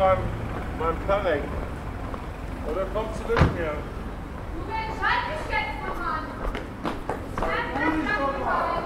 meinem Tarek. Oder komm zurück hier. Du entscheid dich jetzt noch an. Ich kann nicht nachgefallen.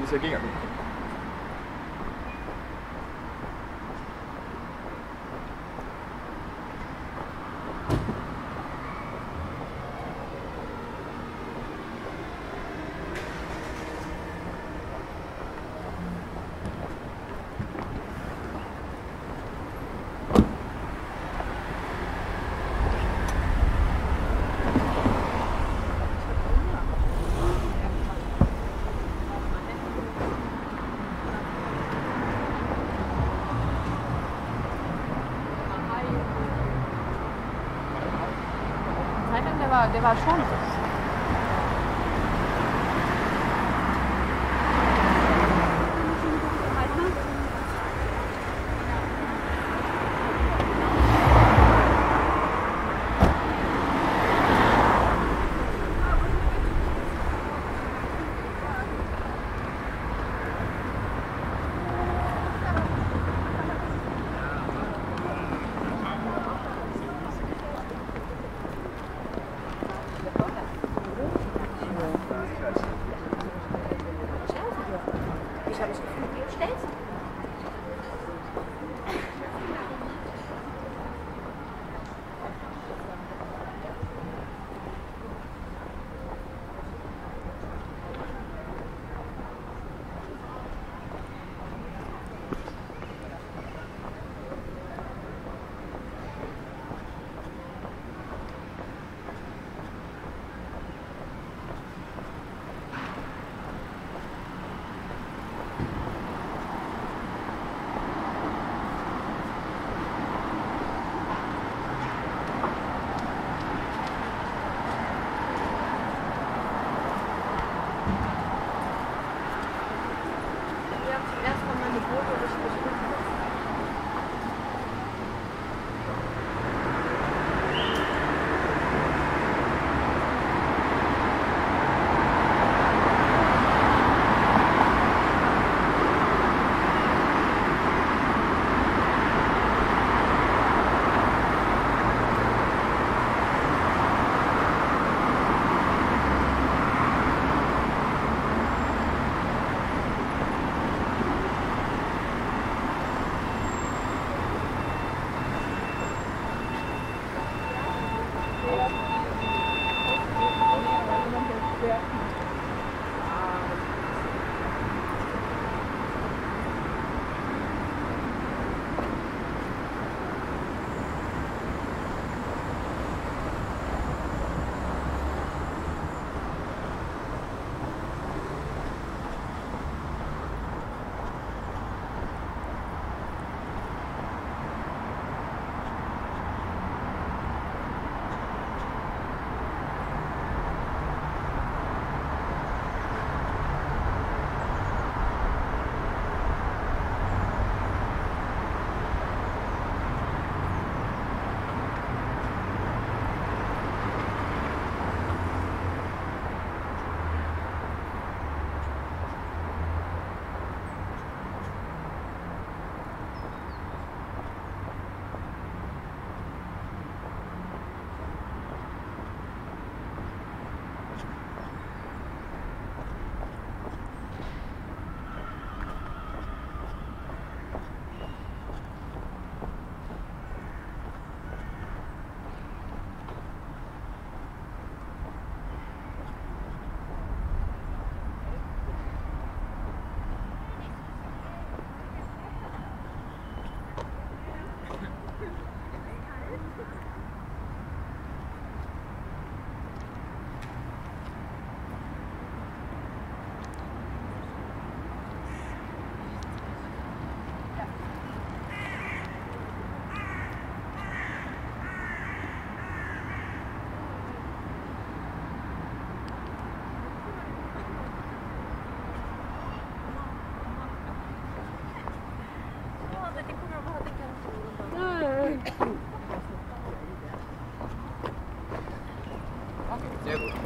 Ist ja gegen. Ja, der war schon.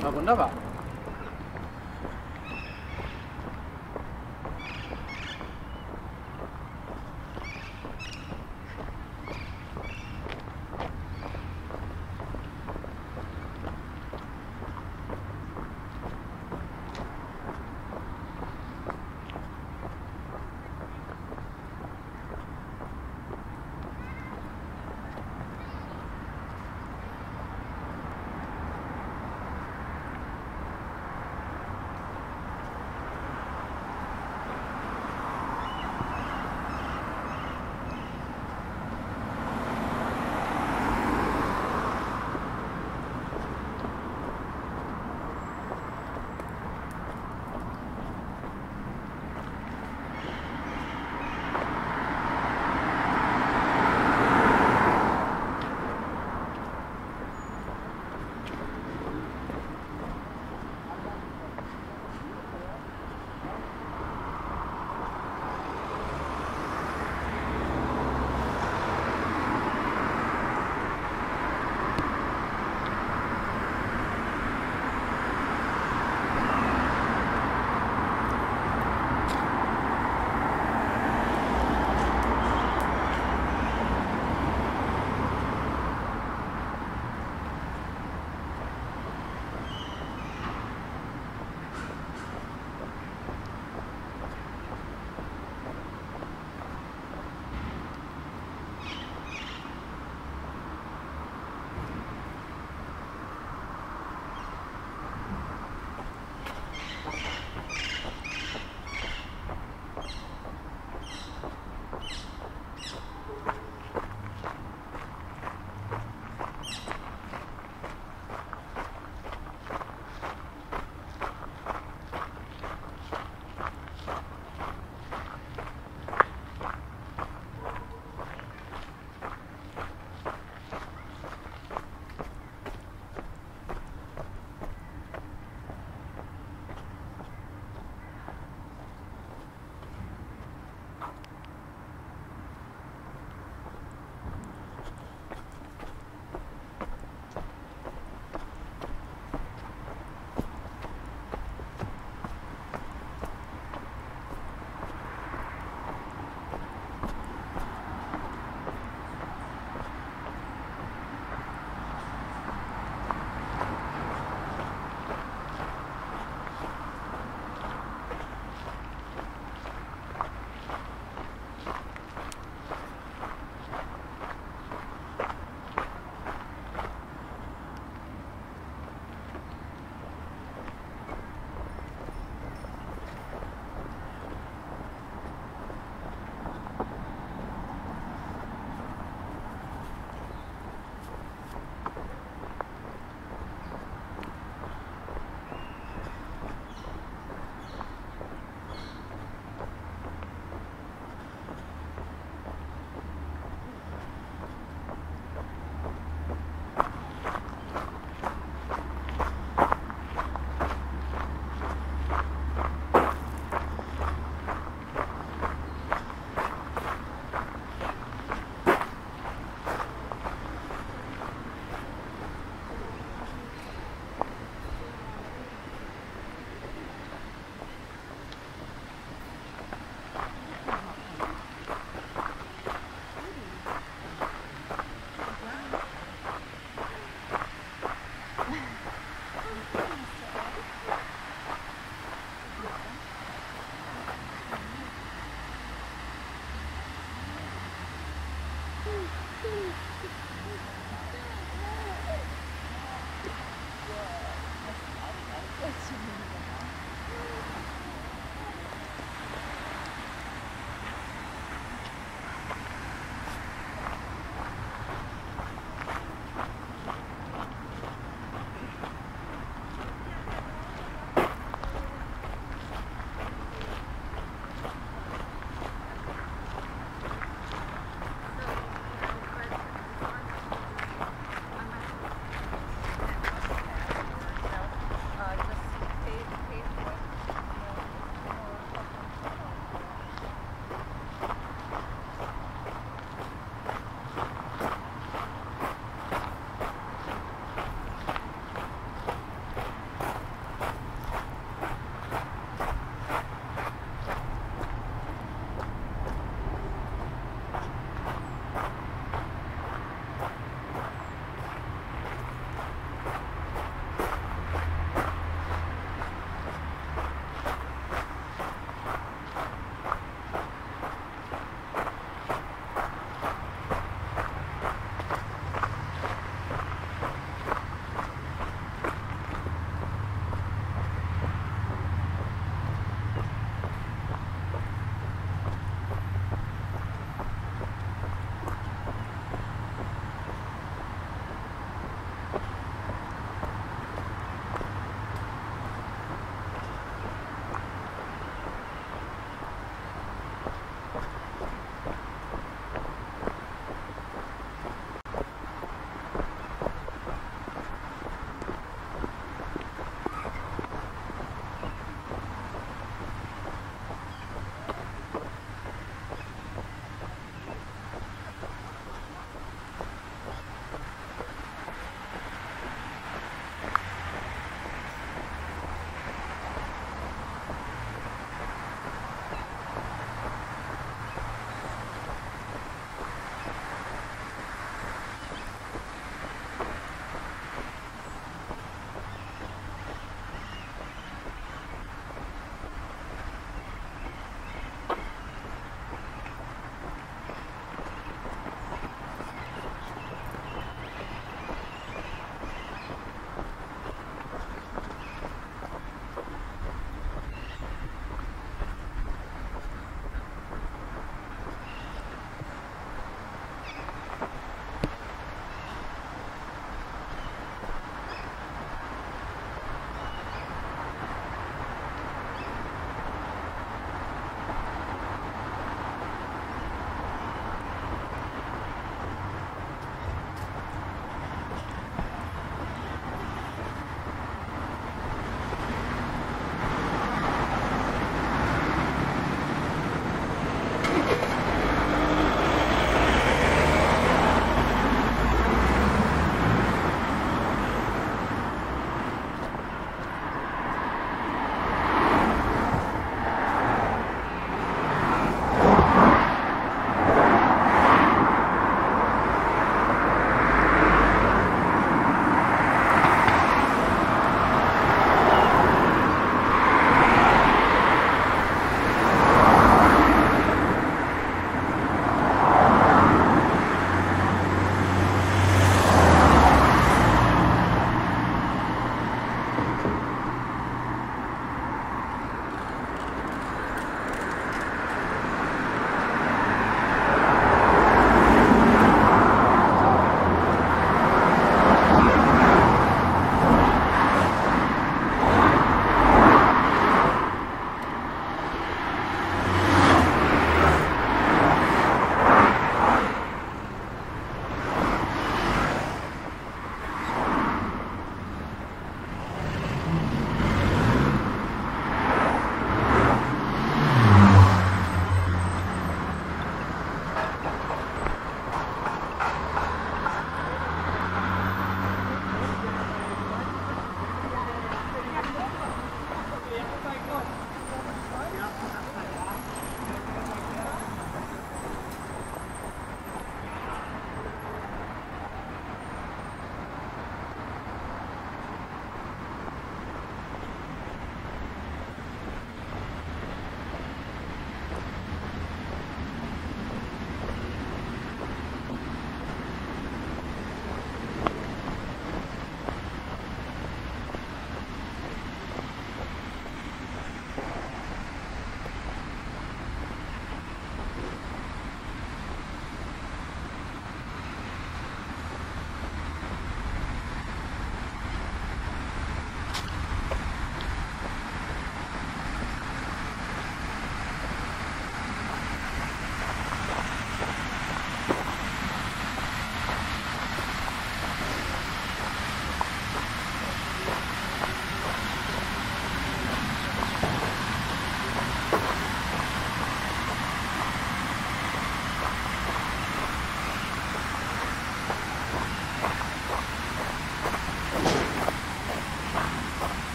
Na wunderbar.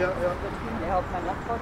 Ja, ja. Der hat mein Nachbar.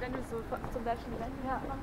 Wenn du so zum Beispiel Rennen machst. Ja.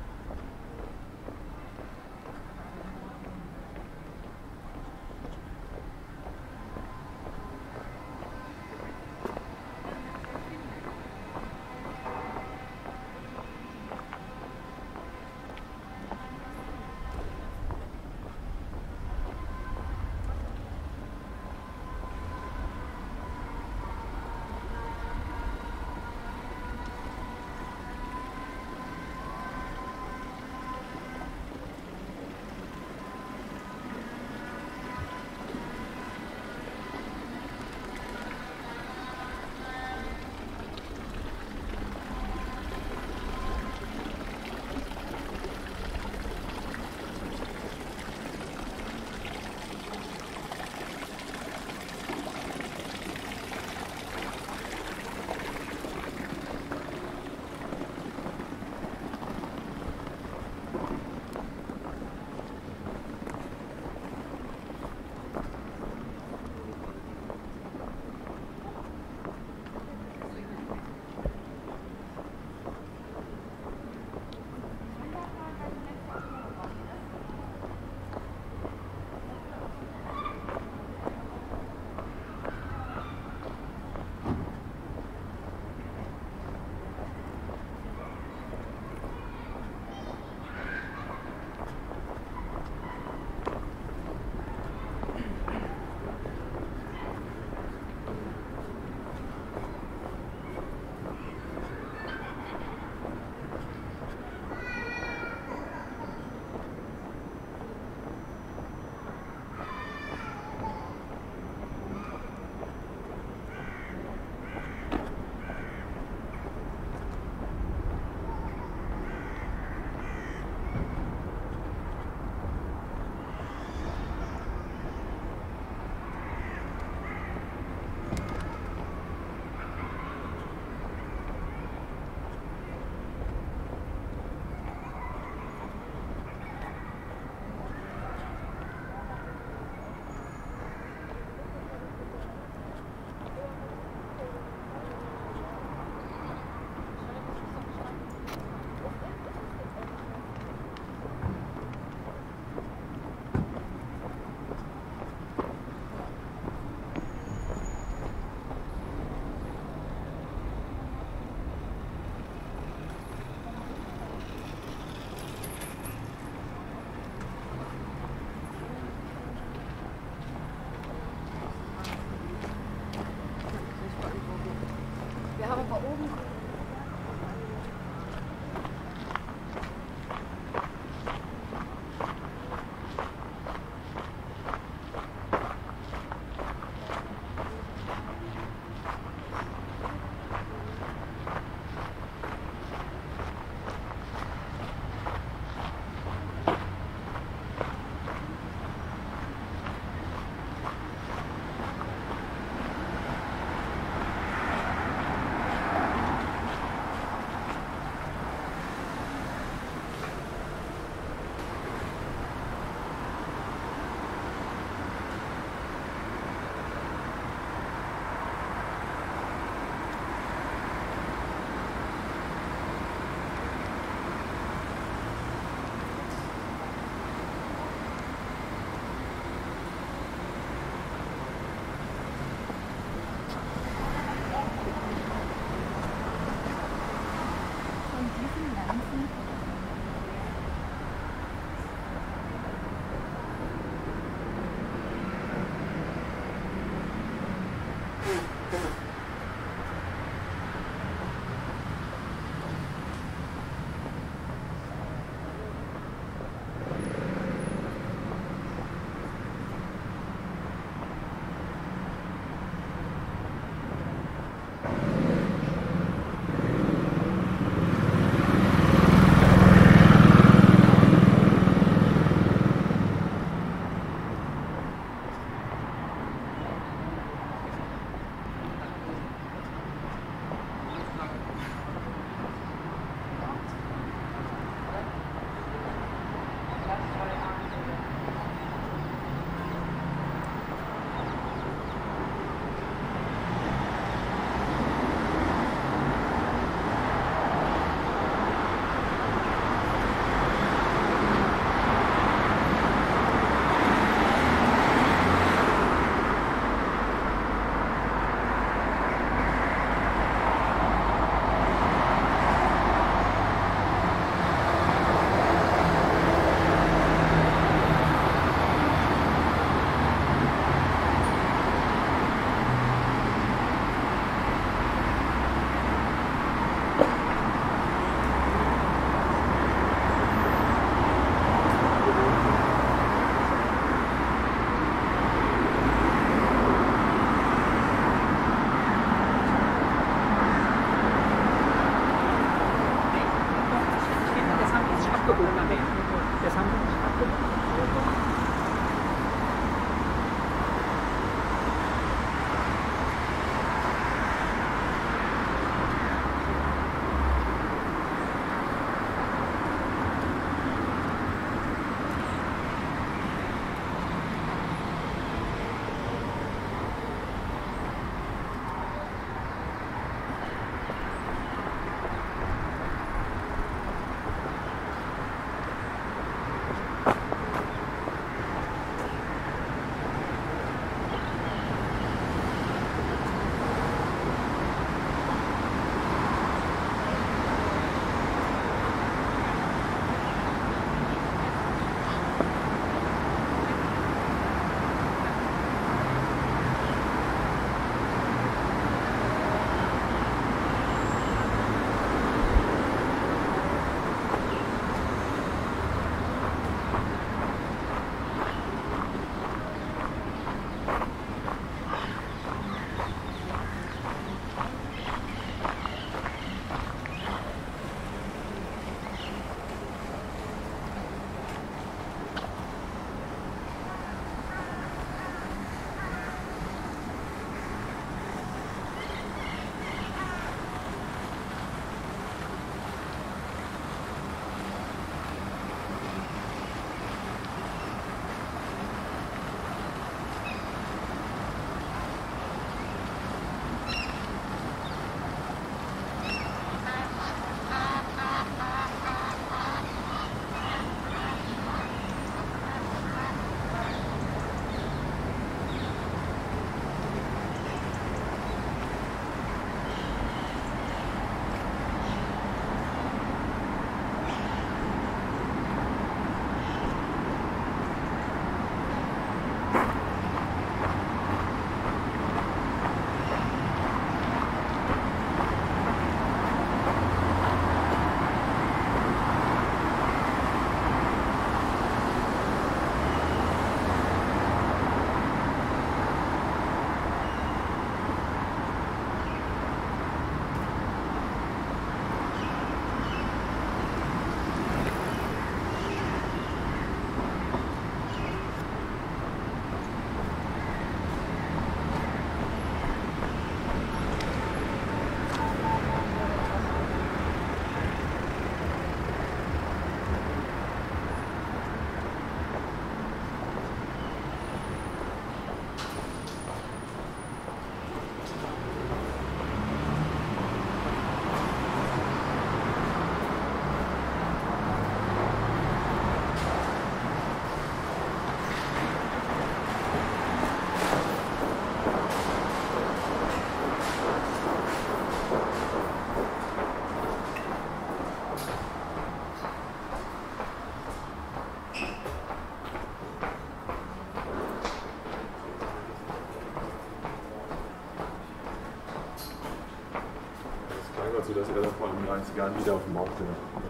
dazu, dass er das vor allem in den 90ern wieder auf dem Markt ist.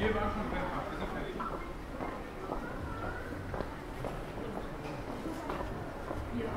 Wir waren schon drin, wir sind fertig. Ja.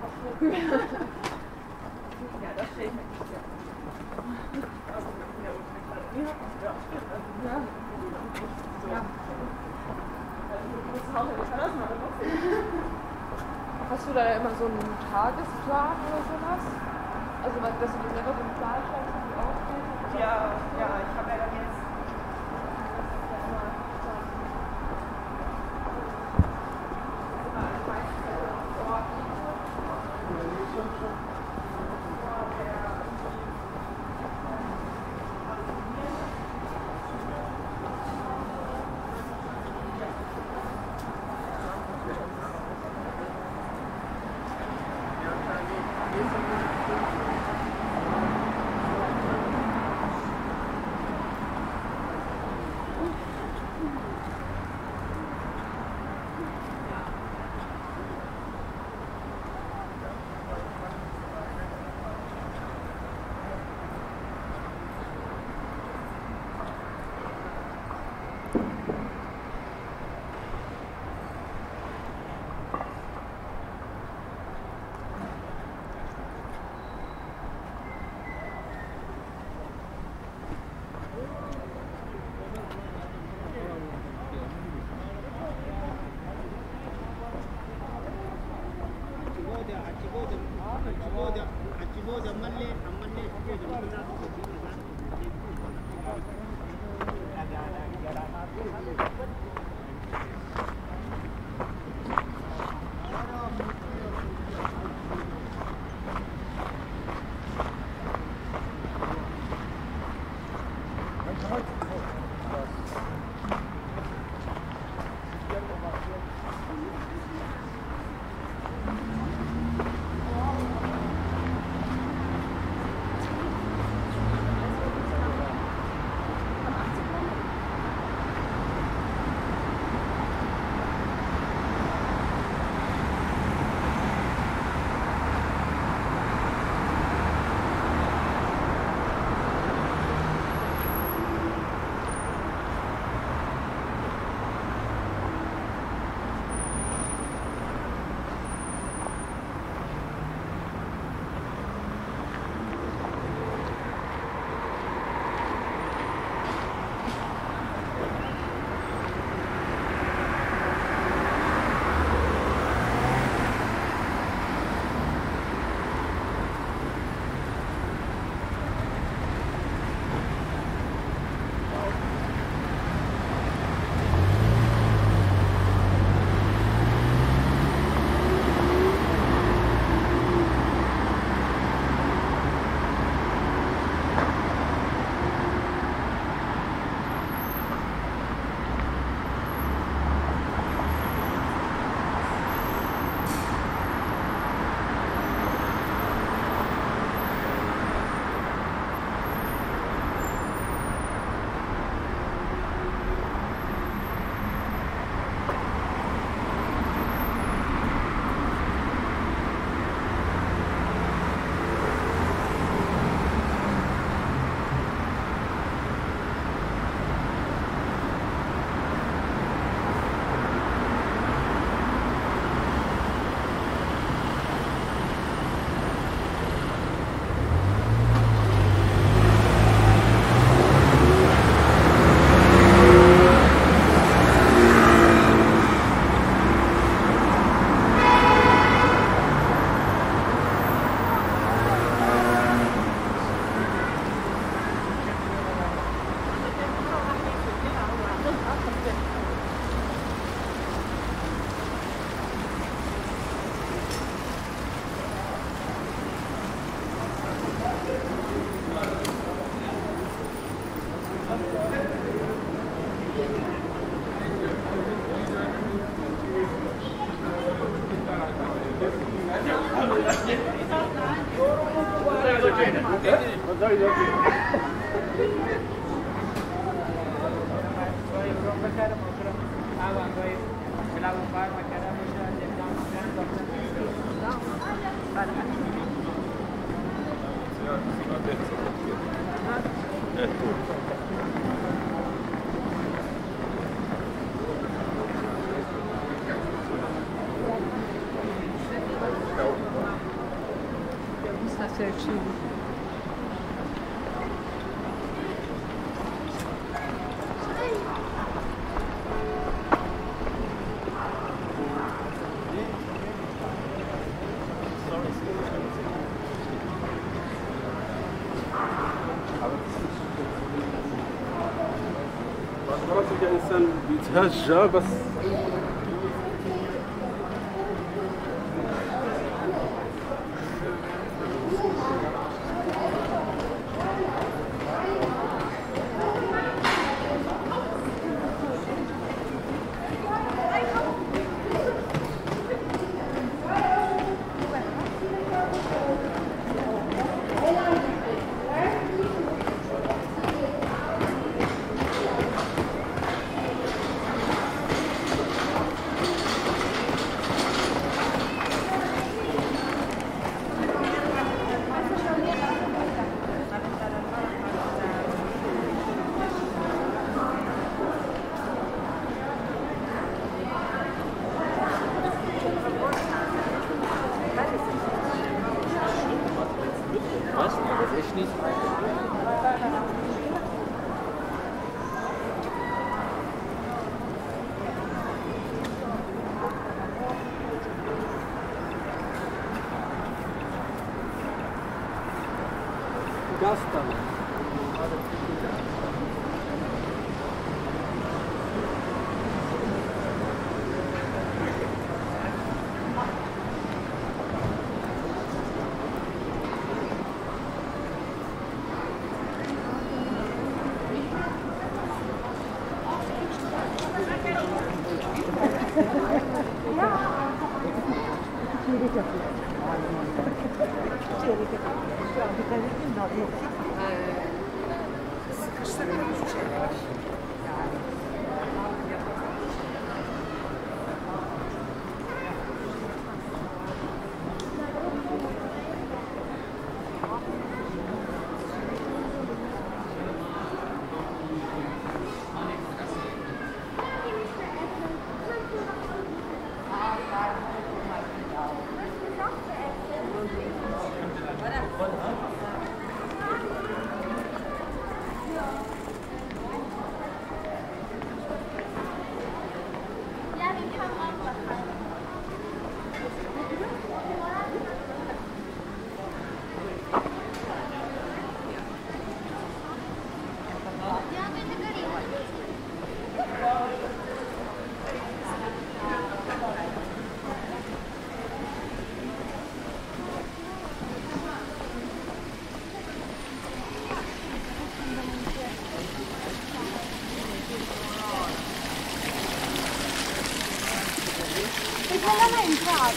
Ja, das stelle ich mir nicht vor. Also, ja. Hast du da immer so einen Tagesplan oder sowas? Also, dass du dir selber so einen Plan schreibst, wie du aufgehst? Ja, ja, ich habe ja dann jetzt. مرات يلقى الانسان يتهجى بس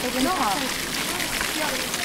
Entrate, no.